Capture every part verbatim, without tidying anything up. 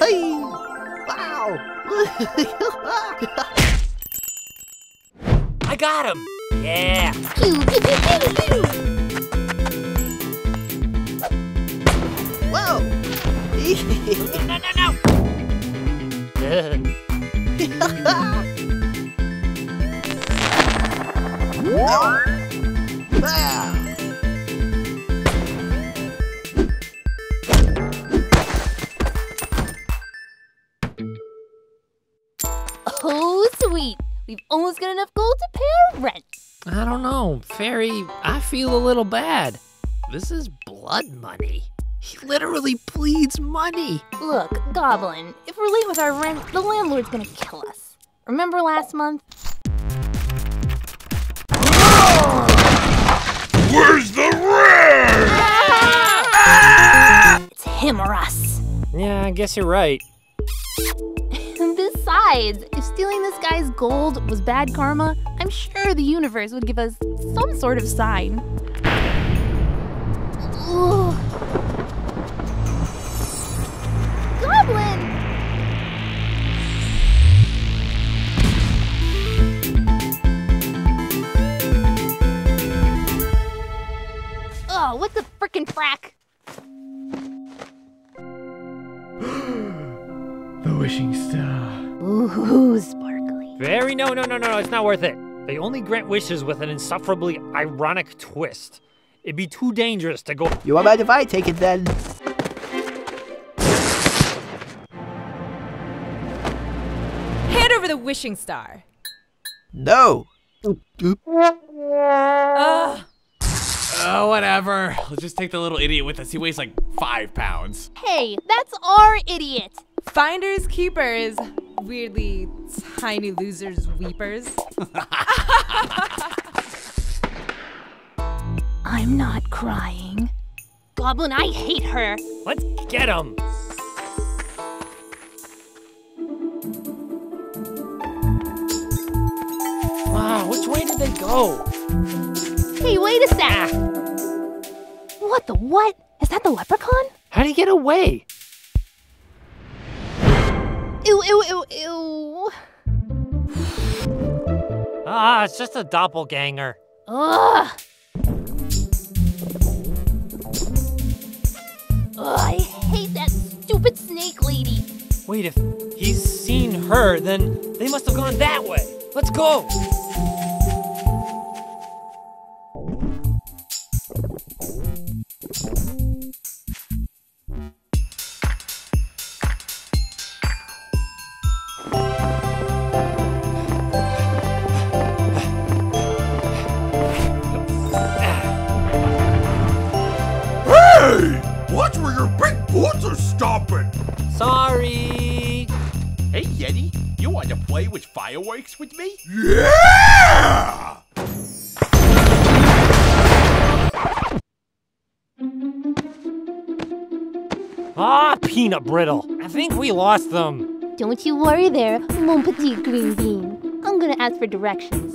Hey! Wow! I got him! Yeah! Whoa! No, no, no, no! Oh. Wow! We've almost got enough gold to pay our rent. I don't know, Fairy, I feel a little bad. This is blood money. He literally pleads money. Look, Goblin, if we're late with our rent, the landlord's gonna kill us. Remember last month? Where's the rent? Ah! Ah! It's him or us. Yeah, I guess you're right. Besides, if stealing this guy's gold was bad karma, I'm sure the universe would give us some sort of sign. Ugh. Goblin! Oh, what the frickin' frack? The wishing star. Ooh, sparkly. Very no, no, no, no, no, it's not worth it. They only grant wishes with an insufferably ironic twist. It'd be too dangerous to go- You won't mind if I take it then? Hand over the wishing star. No. Uh. Oh, whatever. Let's just take the little idiot with us. He weighs like five pounds. Hey, that's our idiot. Finders keepers, weirdly tiny losers weepers. I'm not crying. Goblin, I hate her. Let's get him. Wow, which way did they go? Hey, wait a sec. What the what? Is that the leprechaun? How'd he get away? Ew, ew, ew, ew. Ah, it's just a doppelganger. Ugh. Ugh, I hate that stupid snake lady. Wait, if he's seen her, then they must have gone that way. Let's go. Sorry! Hey, Yeti, you want to play with fireworks with me? Yeah! Ah, peanut brittle. I think we lost them. Don't you worry there, mon petit green bean. I'm gonna ask for directions.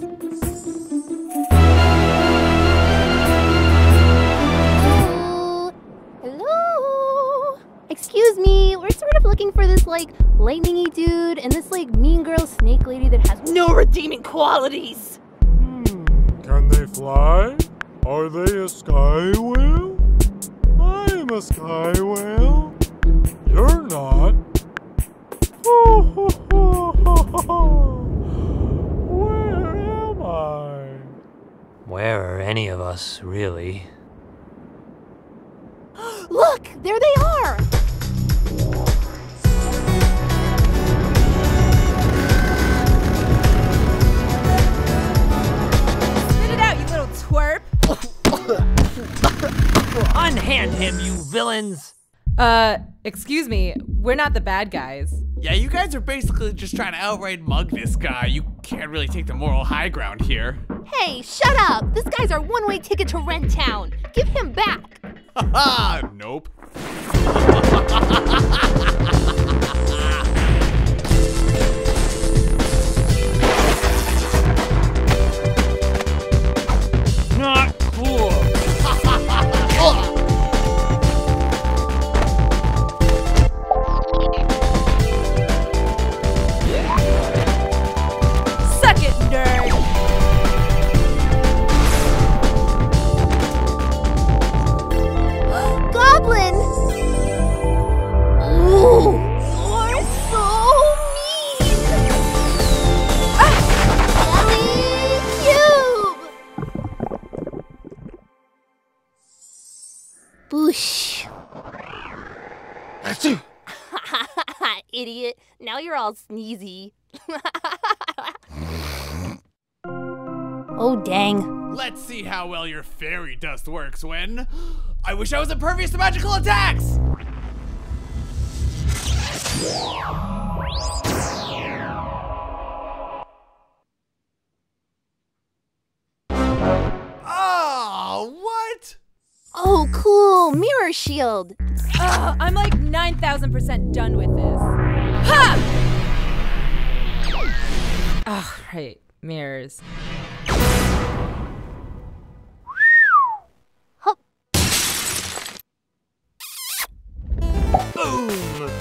Hello? Hello? Excuse me, we're sort of looking for this, like, lightningy dude and this, like, mean girl snake lady that has no redeeming qualities. Hmm. Can they fly? Are they a sky whale? I'm a sky whale. You're not. Where am I? Where are any of us, really? Look! There they are! Unhand him, you villains! Uh, excuse me, we're not the bad guys. Yeah, you guys are basically just trying to outright mug this guy. You can't really take the moral high ground here. Hey, shut up! This guy's our one-way ticket to Rent Town. Give him back! Haha, nope. Not cool. Oh. Boosh. Idiot. Now you're all sneezy. Oh, dang. Let's see how well your fairy dust works, Wynn. I wish I was impervious to magical attacks! Oh, what? Oh, cool. Mirror shield. Uh, I'm like nine thousand percent done with this. Ha! Oh, right. Mirrors. Boom!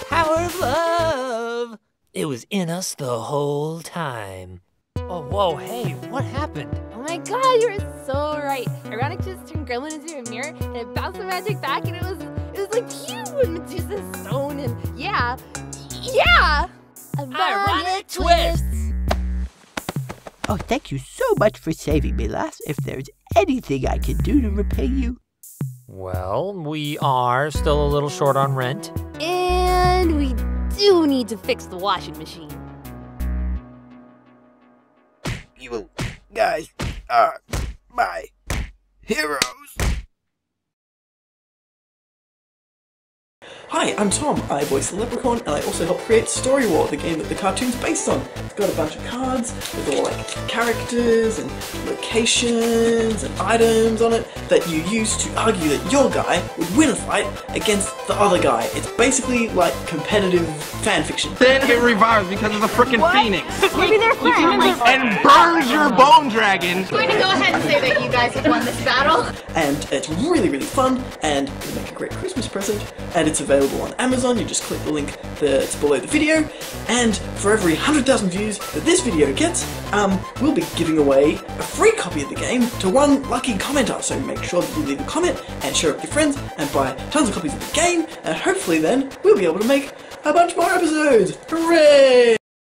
Power of love! It was in us the whole time. Oh, whoa, hey, what happened? Oh my god, you were so right. Ironic just turned Gremlin into a mirror, and it bounced the magic back, and it was, it was like you and Medusa's stone, and yeah, yeah! Ironic twists! Oh, thank you so much for saving me, lass. If there's anything I can do to repay you. Well, we are still a little short on rent. And we do need to fix the washing machine. You guys are my heroes. Hi, I'm Tom. I voice the Leprechaun, and I also help create Story War, the game that the cartoon's based on. It's got a bunch of cards with all like characters and locations and items on it that you use to argue that your guy would win a fight against the other guy. It's basically like competitive fan fiction. Then it revives because of the frickin' Phoenix. Maybe they're friends. And burns your bone dragon. I'm going to go ahead and say that you guys have won this battle. And it's really, really fun, and it'll make a great Christmas present, and it's available on Amazon. You just click the link that's below the video, and for every one hundred thousand views that this video gets, um, we'll be giving away a free copy of the game to one lucky commenter, so make sure that you leave a comment and share it with your friends and buy tons of copies of the game, and hopefully then we'll be able to make a bunch more episodes! Hooray!